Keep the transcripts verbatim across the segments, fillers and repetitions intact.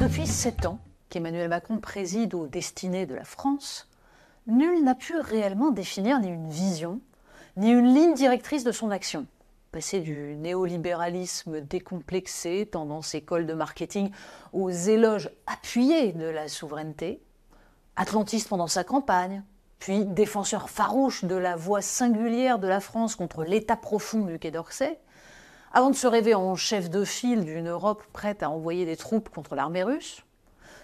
Depuis sept ans qu'Emmanuel Macron préside aux destinées de la France, nul n'a pu réellement définir ni une vision, ni une ligne directrice de son action. Passer du néolibéralisme décomplexé, tendance école de marketing, aux éloges appuyés de la souveraineté, atlantiste pendant sa campagne, puis défenseur farouche de la voie singulière de la France contre l'état profond du Quai d'Orsay, avant de se rêver en chef de file d'une Europe prête à envoyer des troupes contre l'armée russe,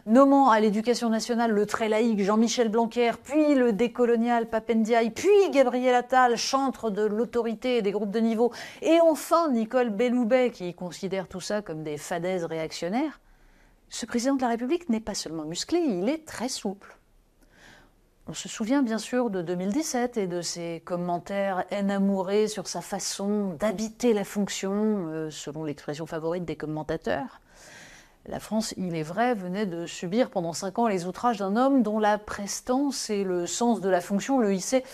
nommant à l'éducation nationale le très laïque Jean-Michel Blanquer, puis le décolonial Papendiaï, puis Gabriel Attal, chantre de l'autorité et des groupes de niveau, et enfin Nicole Belloubet, qui considère tout ça comme des fadaises réactionnaires, ce président de la République n'est pas seulement musclé, il est très souple. On se souvient bien sûr de deux mille dix-sept et de ses commentaires enamourés sur sa façon d'habiter la fonction, selon l'expression favorite des commentateurs. La France, il est vrai, venait de subir pendant cinq ans les outrages d'un homme dont la prestance et le sens de la fonction le hissaient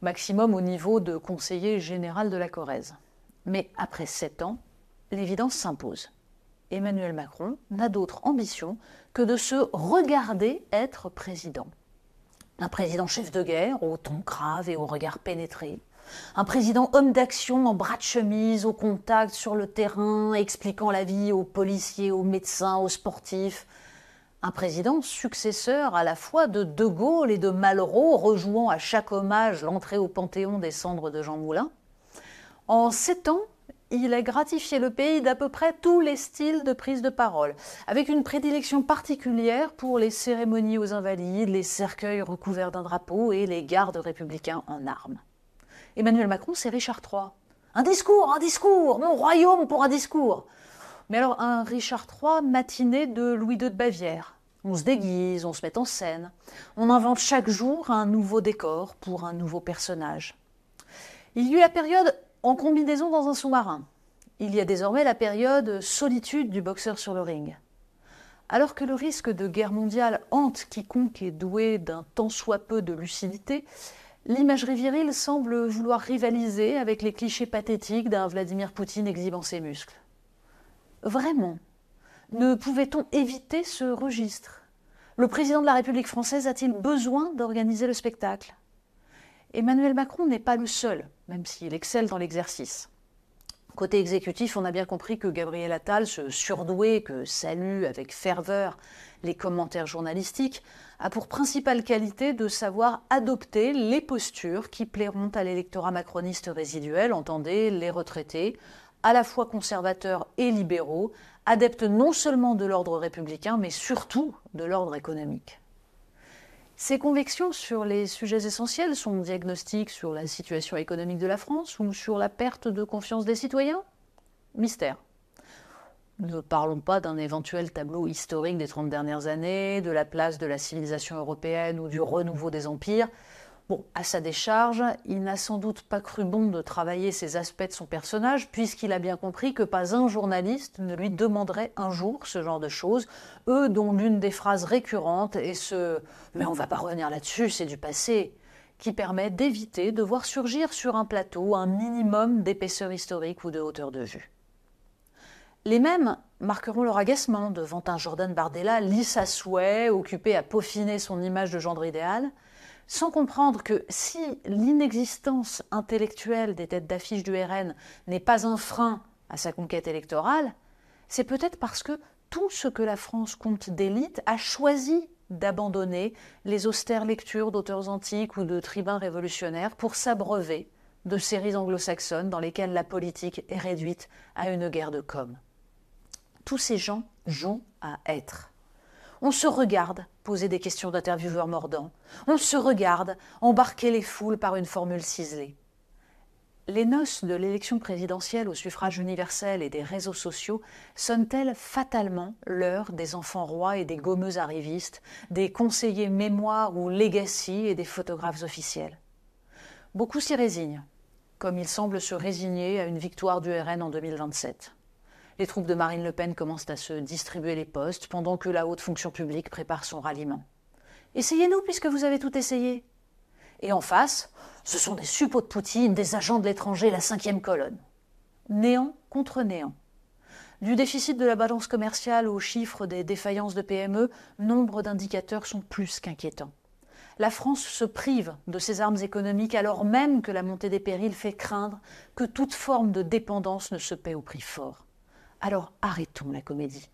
maximum au niveau de conseiller général de la Corrèze. Mais après sept ans, l'évidence s'impose. Emmanuel Macron n'a d'autre ambition que de se regarder être président. Un président chef de guerre, au ton grave et au regard pénétré. Un président homme d'action en bras de chemise, au contact, sur le terrain, expliquant la vie aux policiers, aux médecins, aux sportifs. Un président successeur à la fois de De Gaulle et de Malraux, rejouant à chaque hommage l'entrée au Panthéon des cendres de Jean Moulin. En sept ans, il a gratifié le pays d'à peu près tous les styles de prise de parole, avec une prédilection particulière pour les cérémonies aux Invalides, les cercueils recouverts d'un drapeau et les gardes républicains en armes. Emmanuel Macron, c'est Richard trois. Un discours, un discours, mon royaume pour un discours. Mais alors un Richard trois matiné de Louis deux de Bavière. On se déguise, on se met en scène, on invente chaque jour un nouveau décor pour un nouveau personnage. Il y eut la période en combinaison dans un sous-marin. Il y a désormais la période solitude du boxeur sur le ring. Alors que le risque de guerre mondiale hante quiconque est doué d'un tant soit peu de lucidité, l'imagerie virile semble vouloir rivaliser avec les clichés pathétiques d'un Vladimir Poutine exhibant ses muscles. Vraiment, ne pouvait-on éviter ce registre? Le président de la République française a-t-il besoin d'organiser le spectacle? Emmanuel Macron n'est pas le seul, même s'il excelle dans l'exercice. Côté exécutif, on a bien compris que Gabriel Attal, ce surdoué que saluent avec ferveur les commentaires journalistiques, a pour principale qualité de savoir adopter les postures qui plairont à l'électorat macroniste résiduel, entendez les retraités, à la fois conservateurs et libéraux, adeptes non seulement de l'ordre républicain, mais surtout de l'ordre économique. Ses convictions sur les sujets essentiels, son diagnostic sur la situation économique de la France ou sur la perte de confiance des citoyens? Mystère. Ne parlons pas d'un éventuel tableau historique des trente dernières années, de la place de la civilisation européenne ou du renouveau des empires. Bon, à sa décharge, il n'a sans doute pas cru bon de travailler ces aspects de son personnage, puisqu'il a bien compris que pas un journaliste ne lui demanderait un jour ce genre de choses, eux dont l'une des phrases récurrentes est ce « mais on va pas revenir là-dessus, c'est du passé », qui permet d'éviter de voir surgir sur un plateau un minimum d'épaisseur historique ou de hauteur de vue. Les mêmes marqueront leur agacement devant un Jordan Bardella lisse à souhait, occupé à peaufiner son image de gendre idéal, sans comprendre que si l'inexistence intellectuelle des têtes d'affiche du R N n'est pas un frein à sa conquête électorale, c'est peut-être parce que tout ce que la France compte d'élite a choisi d'abandonner les austères lectures d'auteurs antiques ou de tribuns révolutionnaires pour s'abreuver de séries anglo-saxonnes dans lesquelles la politique est réduite à une guerre de com'. Tous ces gens jouent à être. On se regarde poser des questions d'intervieweurs mordants. On se regarde embarquer les foules par une formule ciselée. Les noces de l'élection présidentielle au suffrage universel et des réseaux sociaux sonnent-elles fatalement l'heure des enfants rois et des gommeux arrivistes, des conseillers mémoire ou legacy et des photographes officiels? Beaucoup s'y résignent, comme ils semblent se résigner à une victoire du R N en deux mille vingt-sept. Les troupes de Marine Le Pen commencent à se distribuer les postes pendant que la haute fonction publique prépare son ralliement. Essayez-nous puisque vous avez tout essayé. Et en face, ce sont des suppôts de Poutine, des agents de l'étranger, la cinquième colonne. Néant contre néant. Du déficit de la balance commerciale aux chiffres des défaillances de P M E, nombre d'indicateurs sont plus qu'inquiétants. La France se prive de ses armes économiques alors même que la montée des périls fait craindre que toute forme de dépendance ne se paie au prix fort. Alors arrêtons la comédie.